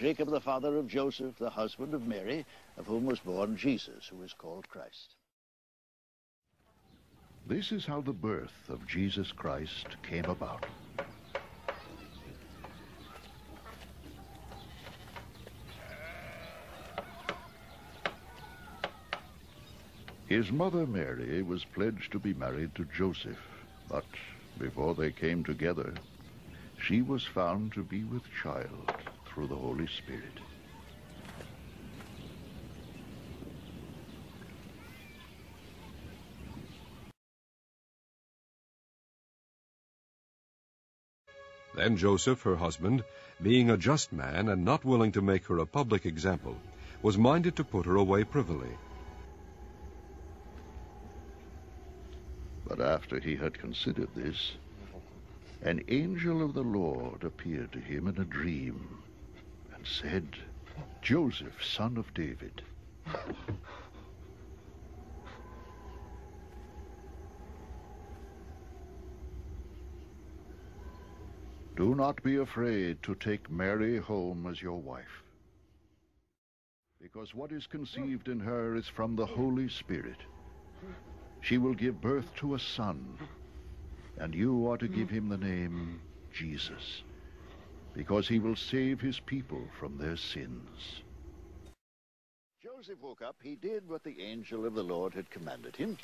Jacob, the father of Joseph, the husband of Mary, of whom was born Jesus, who is called Christ. This is how the birth of Jesus Christ came about. His mother Mary was pledged to be married to Joseph, but before they came together, she was found to be with child through the Holy Spirit. Then Joseph, her husband, being a just man and not willing to make her a public example, was minded to put her away privily. But after he had considered this, an angel of the Lord appeared to him in a dream and said, Joseph, son of David, do not be afraid to take Mary home as your wife, because what is conceived in her is from the Holy Spirit. She will give birth to a son, and you are to give him the name Jesus, because he will save his people from their sins. Joseph woke up. He did what the angel of the Lord had commanded him.